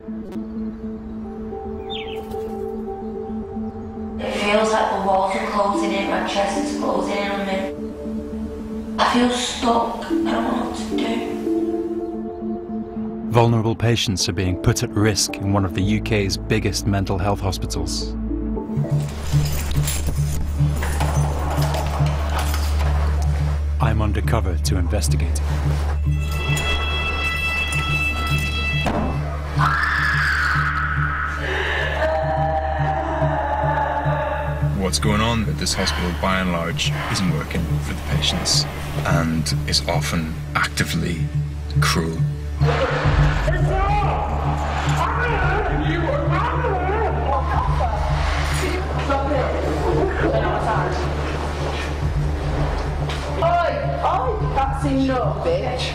It feels like the walls are closing in, my chest is closing in on me. I feel stuck, I don't know what to do. Vulnerable patients are being put at risk in one of the UK's biggest mental health hospitals. I'm undercover to investigate. What's going on at this hospital, by and large, isn't working for the patients and is often actively cruel. That's enough, bitch.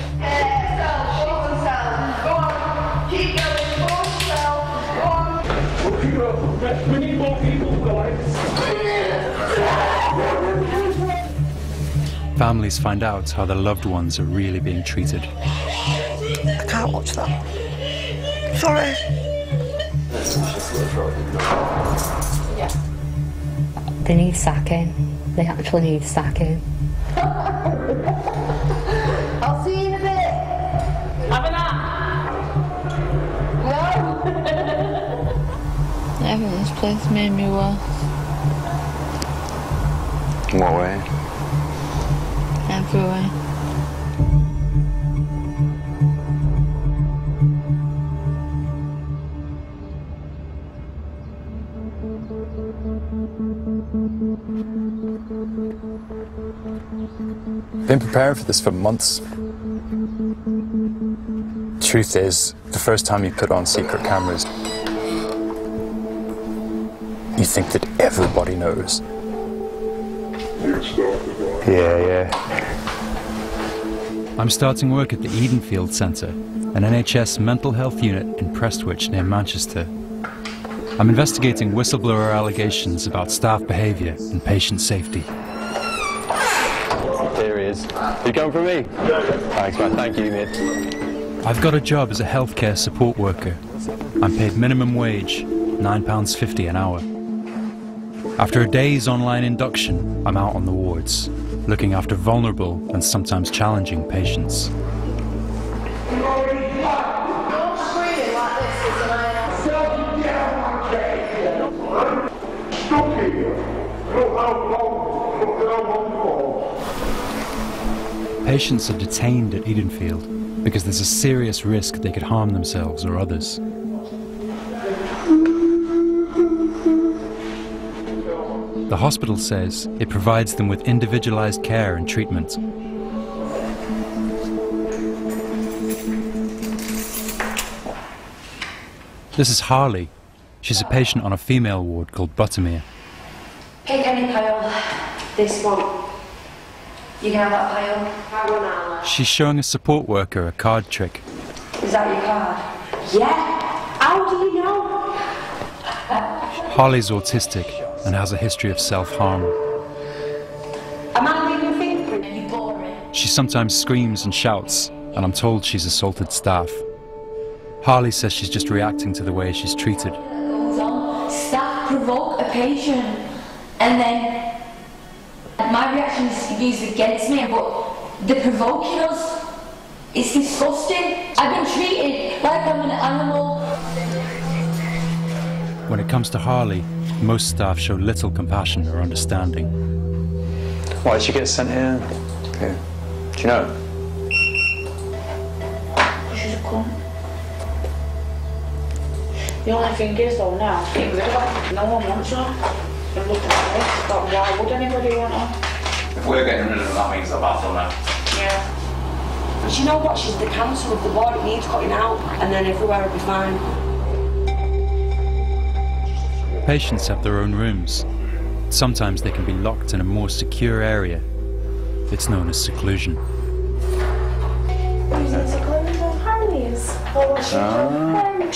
We need more people, guys. Families find out how their loved ones are really being treated. I can't watch that. Sorry. Yeah. They need sacking. They actually need sacking. I'll see you in a bit. Have a nap. No. I think this place made me worse. In what way? Every way. I've been preparing for this for months. Truth is, the first time you put on secret cameras, you think that everybody knows. Yeah. I'm starting work at the Edenfield Centre, an NHS mental health unit in Prestwich near Manchester. I'm investigating whistleblower allegations about staff behaviour and patient safety. You come for me? Thanks, man. Thank you, mate. I've got a job as a healthcare support worker. I'm paid minimum wage, £9.50 an hour. After a day's online induction, I'm out on the wards, looking after vulnerable and sometimes challenging patients. Patients are detained at Edenfield because there's a serious risk they could harm themselves or others. The hospital says it provides them with individualised care and treatment. This is Harley. She's a patient on a female ward called Buttermere. Pick any pile, this one. You can have that pile. She's showing a support worker a card trick. Is that your card? Yeah. How do you know? Harley's autistic and has a history of self-harm. A man leaving fingerprint, you bore it. She sometimes screams and shouts, and I'm told she's assaulted staff. Harley says she's just reacting to the way she's treated. Staff provoke a patient, and then my reaction is used against me, but the provoking us is disgusting. I've been treated like I'm an animal. When it comes to Harley, most staff show little compassion or understanding. Why did you get sent here? Yeah. Do you know? You should have come. The only thing is, though, now, get rid of her. No one wants her. But why would anybody want her? If we're getting rid of them, that means they're battle now. Yeah. But you know what? She's the cancer of the ward. It needs cutting out, and then everywhere will be fine. Patients have their own rooms. Sometimes they can be locked in a more secure area. It's known as seclusion. Who's in seclusion? Harley is.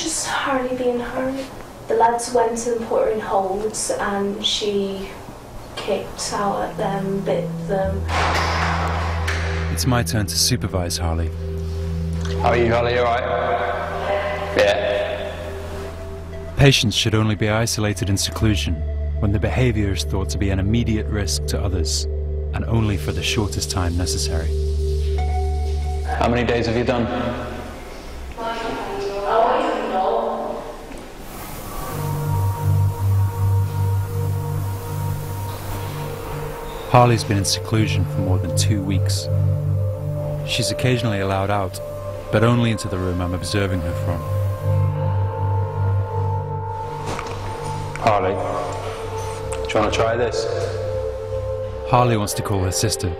Just Harley being Harley. The lads went and put her in holds and she kicked out at them, bit them. It's my turn to supervise Harley. How are you, Harley? You alright? Yeah. Patients should only be isolated in seclusion when the behaviour is thought to be an immediate risk to others, and only for the shortest time necessary. How many days have you done? Harley's been in seclusion for more than 2 weeks. She's occasionally allowed out, but only into the room I'm observing her from. Harley, do you want to try this? Harley wants to call her sister.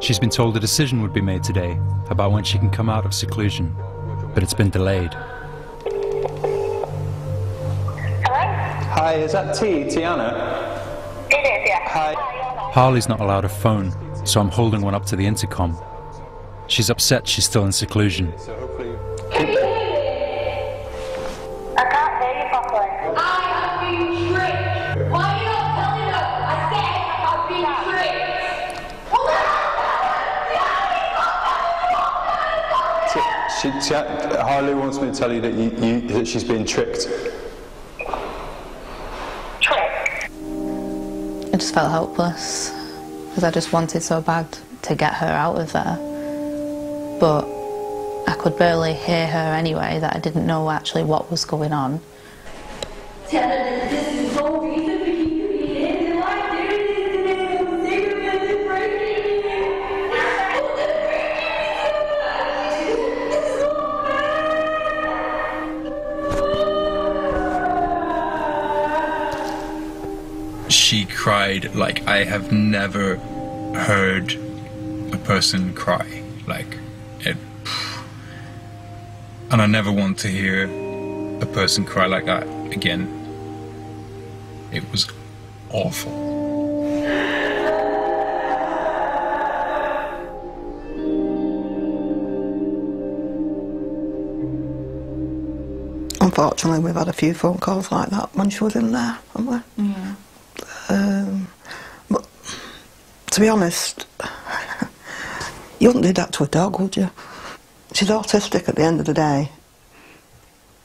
She's been told a decision would be made today about when she can come out of seclusion, but it's been delayed. Hello? Hi, is that Tiana? It is, yeah. Hi. Harley's not allowed a phone, so I'm holding one up to the intercom. She's upset she's still in seclusion. Harley wants me to tell you that, that she's been tricked. Tricked? I just felt helpless, because I just wanted so bad to get her out of there. But I could barely hear her anyway, that I didn't know actually what was going on. She cried like I have never heard a person cry, like it, and I never want to hear a person cry like that again. It was awful. Unfortunately, we've had a few phone calls like that when she was in there, haven't we? Yeah. But to be honest, you wouldn't do that to a dog, would you? She's autistic at the end of the day.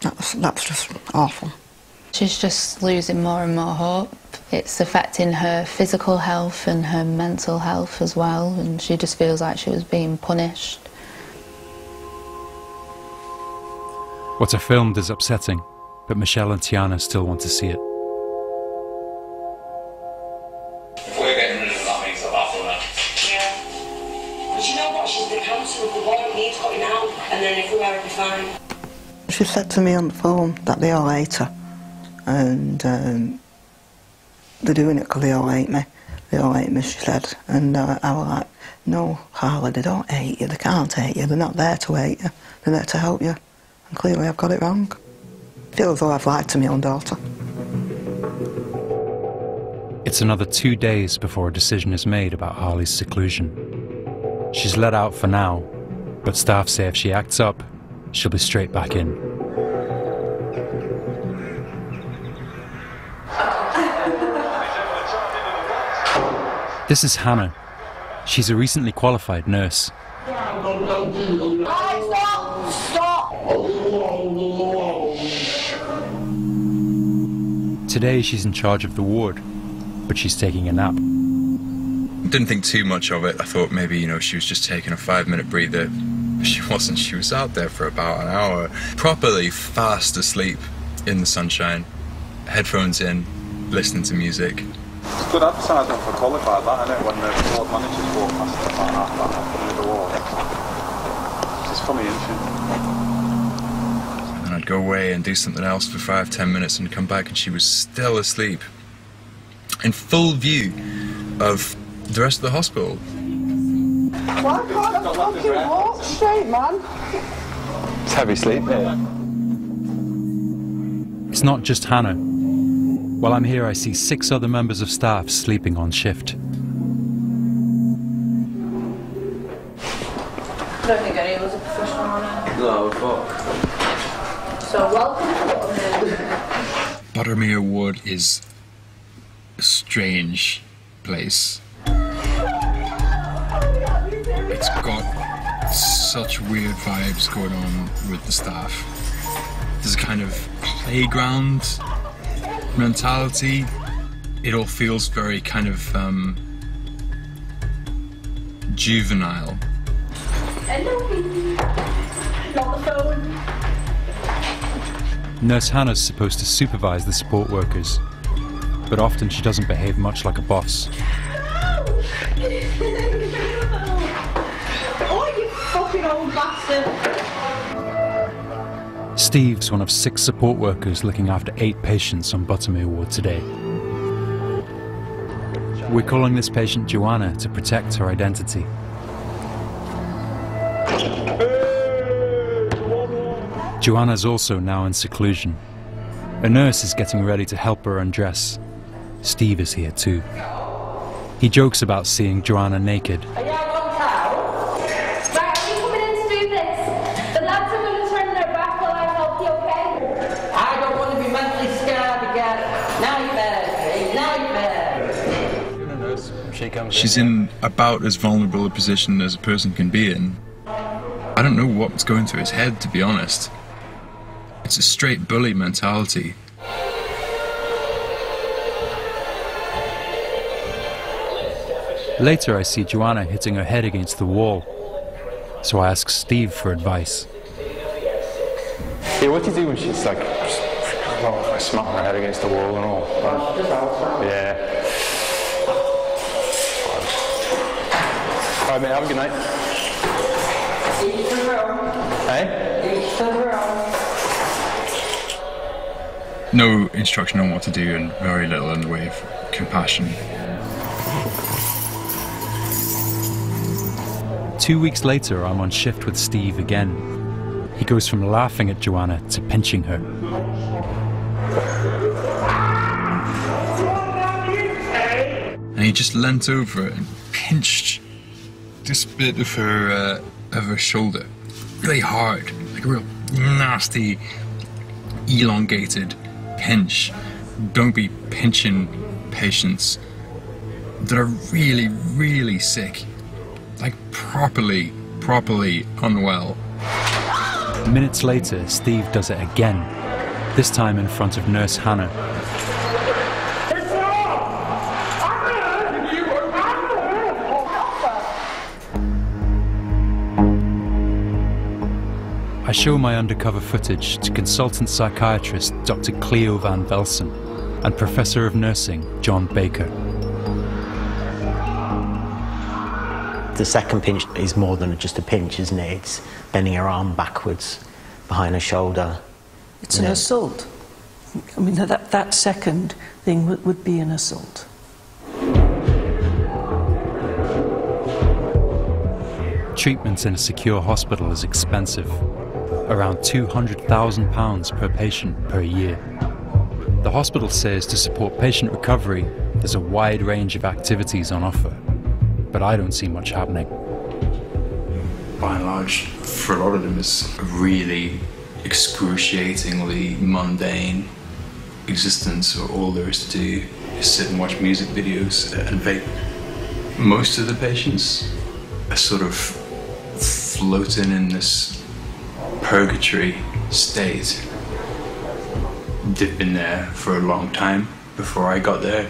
That's just awful. She's just losing more and more hope. It's affecting her physical health and her mental health as well, and she just feels like she was being punished. What I filmed is upsetting, but Michelle and Tiana still want to see it. She said to me on the phone that they all hate her, and they're doing it because they all hate me. They all hate me, she said, and I was like, no, Harley, they don't hate you, they can't hate you, they're not there to hate you, they're there to help you, and clearly I've got it wrong. I feel as though I've lied to my own daughter. It's another 2 days before a decision is made about Harley's seclusion. She's let out for now, but staff say if she acts up, she'll be straight back in. This is Hannah. She's a recently qualified nurse. Today she's in charge of the ward, but she's taking a nap. Didn't think too much of it. I thought maybe, you know, she was just taking a 5-minute breather. She wasn't. She was out there for about an hour, properly fast asleep in the sunshine, headphones in, listening to music. It's good advertising for qualified, that, isn't it, when the ward managers walk past it like that, the ward. It's funny, isn't it? And then I'd go away and do something else for 5-10 minutes and come back and she was still asleep. In full view of the rest of the hospital. Why can't I fucking walk straight, man? It's heavy sleep here. It's not just Hannah. While I'm here, I see 6 other members of staff sleeping on shift. I don't think any of us are professional on it. No, we're fucked. So, welcome to Buttermere. Buttermere Ward is a strange place. It's got such weird vibes going on with the staff. There's a kind of playground mentality. It all feels very kind of juvenile. Nurse Hannah's supposed to supervise the support workers, but often she doesn't behave much like a boss. Oh, you fucking old bastard! Steve's one of 6 support workers looking after 8 patients on Buttermere Ward today. We're calling this patient Joanna to protect her identity. Joanna's also now in seclusion. A nurse is getting ready to help her undress. Steve is here too. He jokes about seeing Joanna naked. Are you out now? Right, are you coming in to do this? The lads are going to turn their back while I help you, okay? I don't want to be mentally scared again. Now you better, Steve, now you better. She's in about as vulnerable a position as a person can be in. I don't know what's going through his head, to be honest. It's a straight bully mentality. Later I see Joanna hitting her head against the wall, so I ask Steve for advice. Yeah, what do you do when she's like, I smack my head against the wall and all? Right? Yeah. Alright mate, have a good night. Each to their own. Eh? Each to their own. No instruction on what to do and very little in the way of compassion. 2 weeks later, I'm on shift with Steve again. He goes from laughing at Joanna to pinching her. And he just leant over and pinched this bit of her shoulder, really hard, like a real nasty, elongated pinch. Don't be pinching patients that are really, really sick. Like properly unwell. Minutes later, Steve does it again, this time in front of Nurse Hannah. I show my undercover footage to consultant psychiatrist Dr Cleo Van Belsen and Professor of Nursing John Baker. The second pinch is more than just a pinch, isn't it? It's bending her arm backwards, behind her shoulder. It's an assault. I mean, that second thing would be an assault. Treatment in a secure hospital is expensive, around £200,000 per patient per year. The hospital says to support patient recovery, there's a wide range of activities on offer. But I don't see much happening. By and large, for a lot of them, it's a really excruciatingly mundane existence where all there is to do is sit and watch music videos and vape. Most of the patients are sort of floating in this purgatory state. They've been there for a long time before I got there.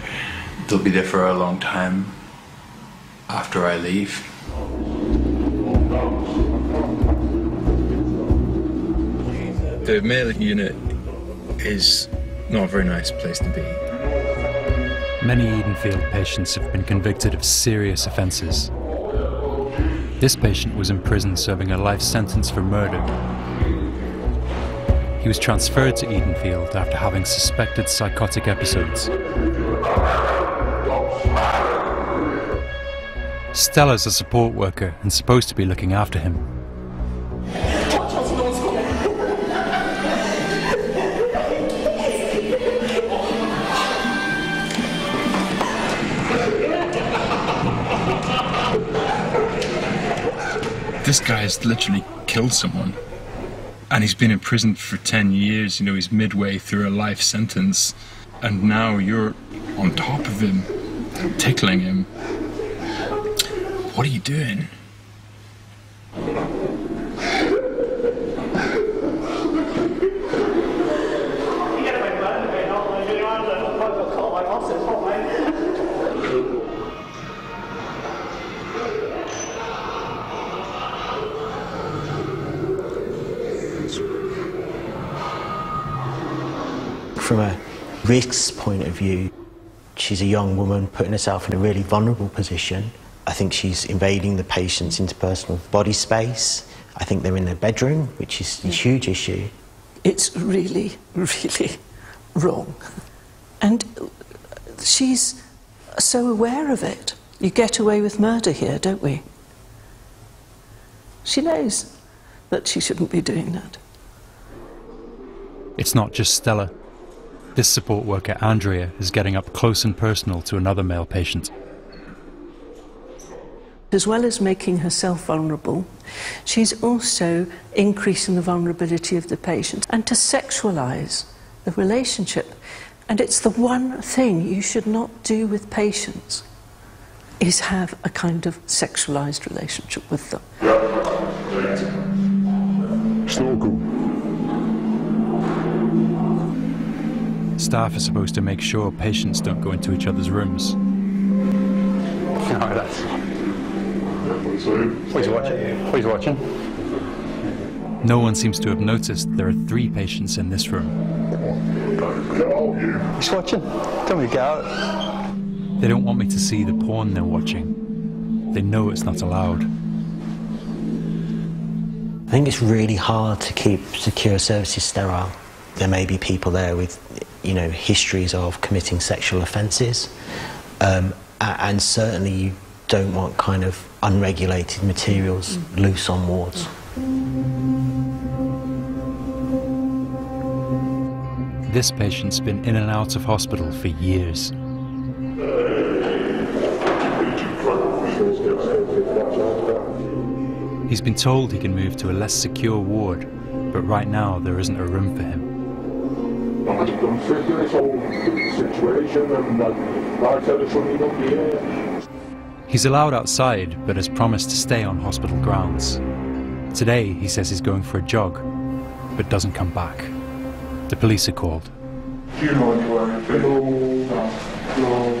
They'll be there for a long time after I leave. The male unit is not a very nice place to be. Many Edenfield patients have been convicted of serious offences. This patient was in prison serving a life sentence for murder. He was transferred to Edenfield after having suspected psychotic episodes. Stella's a support worker and supposed to be looking after him. This guy's literally killed someone. And he's been in prison for 10 years, you know, he's midway through a life sentence. And now you're on top of him, tickling him. What are you doing? from a risk point of view, she's a young woman putting herself in a really vulnerable position. I think she's invading the patient's interpersonal body space. I think they're in their bedroom, which is a huge issue. It's really, really wrong. And she's so aware of it. You get away with murder here, don't we? She knows that she shouldn't be doing that. It's not just Stella. This support worker, Andrea, is getting up close and personal to another male patient. As well as making herself vulnerable, she's also increasing the vulnerability of the patient and to sexualise the relationship. And it's the one thing you should not do with patients, is have a kind of sexualised relationship with them. It's not cool. Staff are supposed to make sure patients don't go into each other's rooms. No, that's... Please watch it. Please watch it. No one seems to have noticed there are three patients in this room. He's watching. Tell me to get out. They don't want me to see the porn they're watching. They know it's not allowed. I think it's really hard to keep secure services sterile. There may be people there with, you know, histories of committing sexual offences, and certainly you don't want kind of unregulated materials loose on wards. This patient's been in and out of hospital for years. He's been told he can move to a less secure ward, but right now there isn't a room for him. To consider this whole situation and that he's allowed outside, but has promised to stay on hospital grounds. Today, he says he's going for a jog, but doesn't come back. The police are called. Do you know anyone? No.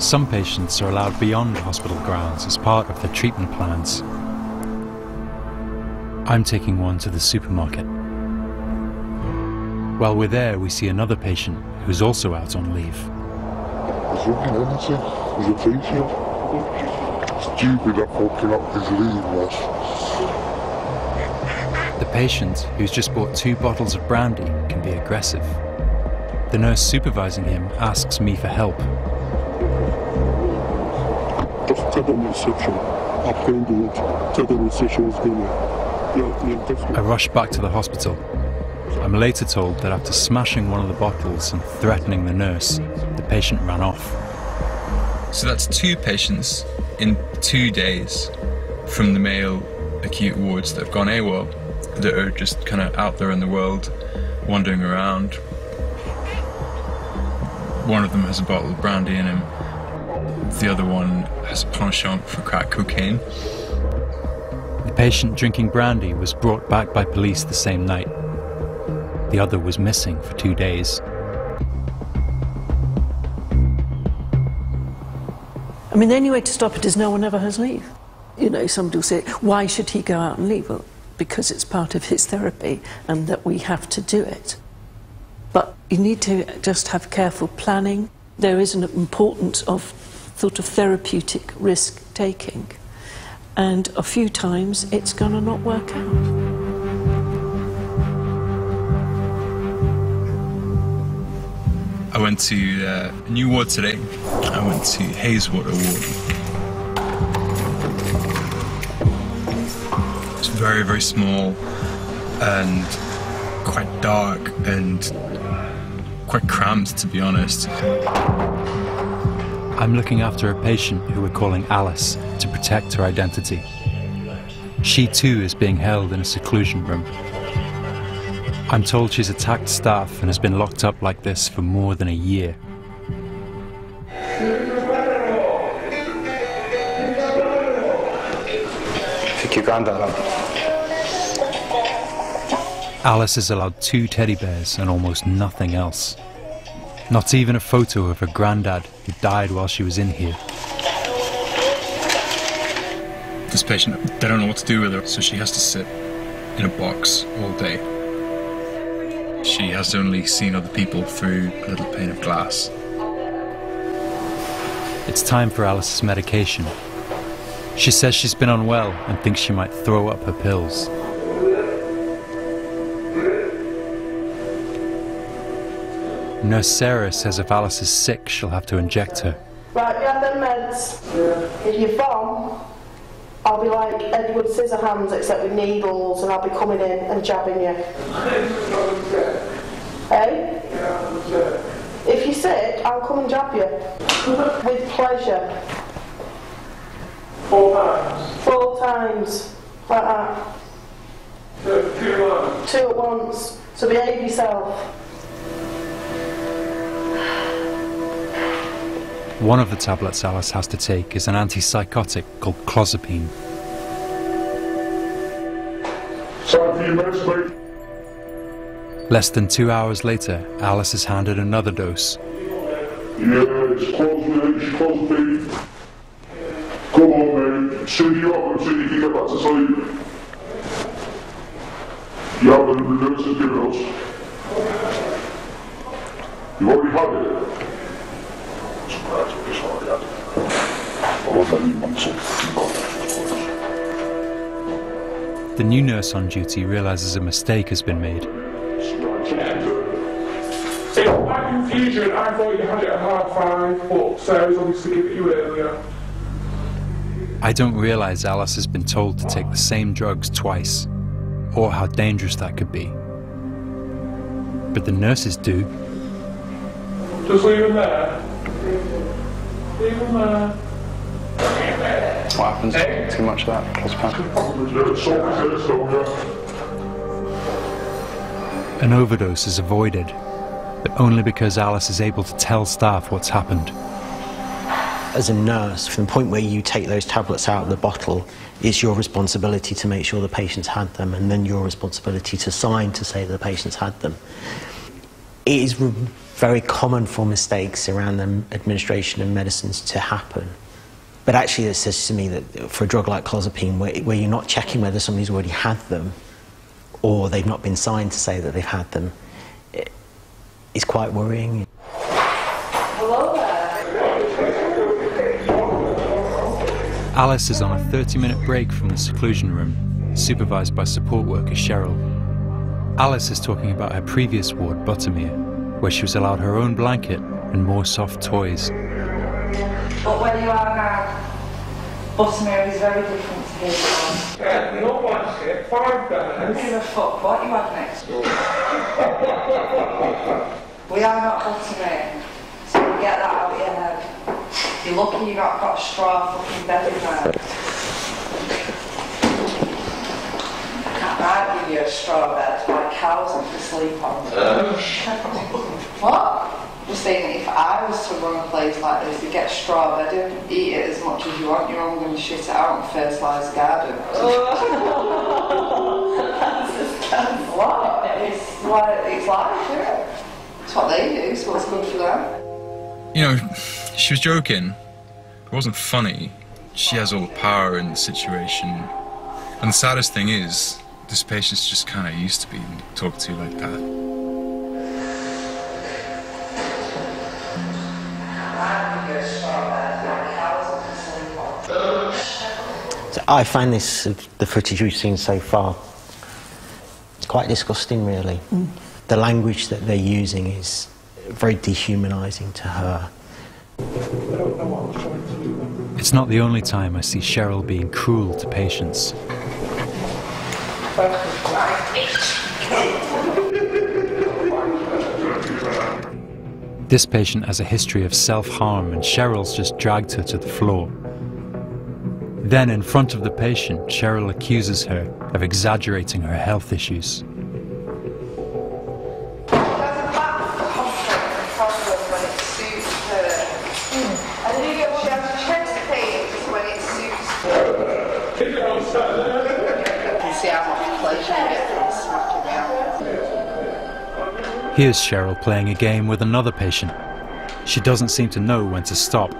Some patients are allowed beyond hospital grounds as part of their treatment plans. I'm taking one to the supermarket. While we're there, we see another patient who's also out on leave. The patient, who's just bought 2 bottles of brandy, can be aggressive. The nurse supervising him asks me for help. I rush back to the hospital. I'm later told that after smashing one of the bottles and threatening the nurse, the patient ran off. So that's 2 patients in 2 days from the male acute wards that have gone AWOL, that are just kind of out there in the world, wandering around. One of them has a bottle of brandy in him. The other one has a penchant for crack cocaine. The patient drinking brandy was brought back by police the same night. The other was missing for 2 days. I mean, the only way to stop it is no one ever has leave. You know, somebody will say, why should he go out and leave? Well, because it's part of his therapy and that we have to do it. But you need to just have careful planning. There is an importance of sort of therapeutic risk-taking. And a few times it's going to not work out. I went to a new ward today. I went to Hayeswater Ward. It's very, very small and quite dark and quite cramped, to be honest. I'm looking after a patient who we're calling Alice to protect her identity. She too is being held in a seclusion room. I'm told she's attacked staff and has been locked up like this for more than a year. Pick your granddad up. Alice is allowed 2 teddy bears and almost nothing else. Not even a photo of her granddad, who died while she was in here. This patient, they don't know what to do with her, so she has to sit in a box all day. She has only seen other people through a little pane of glass. It's time for Alice's medication. She says she's been unwell and thinks she might throw up her pills. Nurse Sarah says if Alice is sick, she'll have to inject her. Right, you have them meds. If you fall, I'll be like Edward Scissorhands, except with needles, and I'll be coming in and jabbing you. Hey? If you're sick, I'll come and jab you. With pleasure. 4 times? 4 times. Like that. 2 at once? 2 at once. So behave yourself. One of the tablets Alice has to take is an antipsychotic called clozapine. Less than 2 hours later, Alice is handed another dose. Yeah, it's clozapine, it's clozapine. Come on, mate. Soon you up and soon you can get back to sleep. You haven't reversed the dose. You already had it. The new nurse on duty realizes a mistake has been made. It's my confusion. I thought you had it at 5:30, but Sarah's obviously giving it you earlier. I don't realize Alice has been told to take the same drugs twice, or how dangerous that could be. But the nurses do. Just leave him there. Leave him there. What happens? Hey. Too much of that clozapine. An overdose is avoided, but only because Alice is able to tell staff what's happened. As a nurse, from the point where you take those tablets out of the bottle, it's your responsibility to make sure the patients had them, and then your responsibility to sign to say the patients had them. It is very common for mistakes around the administration of medicines to happen. But actually it says to me that for a drug like clozapine, where you're not checking whether somebody's already had them or they've not been signed to say that they've had them, it's quite worrying. Hello there. Alice is on a 30-minute break from the seclusion room, supervised by support worker Cheryl. Alice is talking about her previous ward, Buttermere, where she was allowed her own blanket and more soft toys. But where you are now, Buttermere is very different to here. Yeah, no blanket, 5 days. Who the fuck, what you had next door? We are not Buttermere, so get that out of your head. You're lucky you not got straw fucking bed in there. I can't give you a straw bed like cows have to sleep on. What? I'm saying that if I was to run a place like this, you get straw bedding, eat it as much as you want, you're only going to shit it out and fertilise the garden. That's disgusting. What? It's life, yeah. It's what they do, it's what's good for them. You know, she was joking. It wasn't funny. She has all the power in the situation. And the saddest thing is, this patient's just kind of used to being talked to like that. So I find this, the footage we've seen so far, it's quite disgusting really. Mm. The language that they're using is very dehumanising to her. It's not the only time I see Cheryl being cruel to patients. This patient has a history of self-harm and Cheryl's just dragged her to the floor. Then, in front of the patient, Cheryl accuses her of exaggerating her health issues. Here's Cheryl playing a game with another patient. She doesn't seem to know when to stop.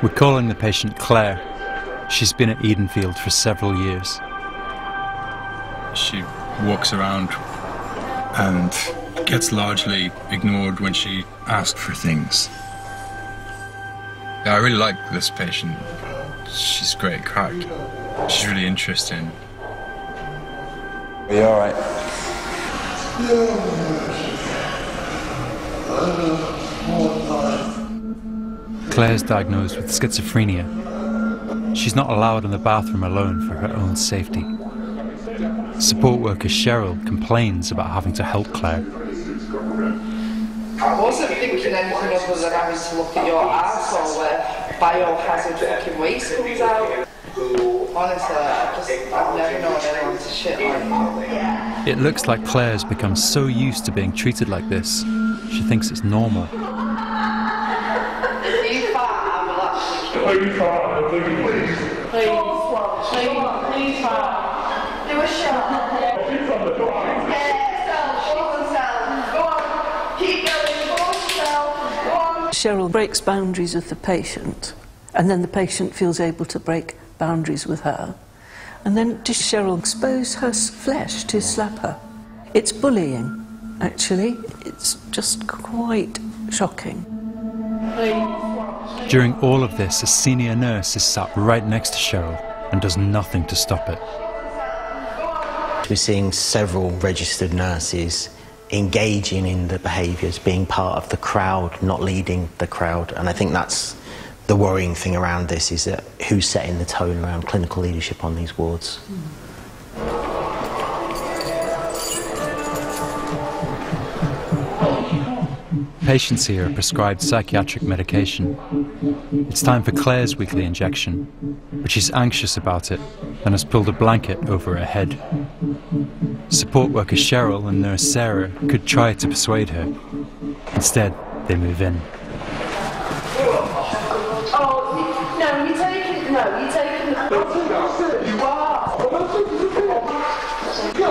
We're calling the patient Claire. She's been at Edenfield for several years. She walks around and gets largely ignored when she asks for things. I really like this patient. She's a great character. She's really interesting. Are you all right? Claire's diagnosed with schizophrenia. She's not allowed in the bathroom alone for her own safety. Support worker Cheryl complains about having to help Claire. I wasn't thinking anything of us, and I was to look at your arsehole where biohazard fucking waste comes out. Honestly, I've never known anyone to shit like that. It looks like Claire's become so used to being treated like this, she thinks it's normal. If you fart, I will actually kill you. Please fart, please. Please fart. Do a shot. She's on the door. Cheryl breaks boundaries with the patient, and then the patient feels able to break boundaries with her. And then does Cheryl expose her flesh to slap her? It's bullying, actually. It's just quite shocking. During all of this, a senior nurse is sat right next to Cheryl and does nothing to stop it. We're seeing several registered nurses engaging in the behaviours, being part of the crowd, not leading the crowd. And I think that's the worrying thing around this, is that who's setting the tone around clinical leadership on these wards. Patients here are prescribed psychiatric medication. It's time for Claire's weekly injection, but she's anxious about it and has pulled a blanket over her head. Support worker Cheryl and nurse Sarah could try to persuade her. Instead, they move in. Oh, no, you take it. No, you take it. You are.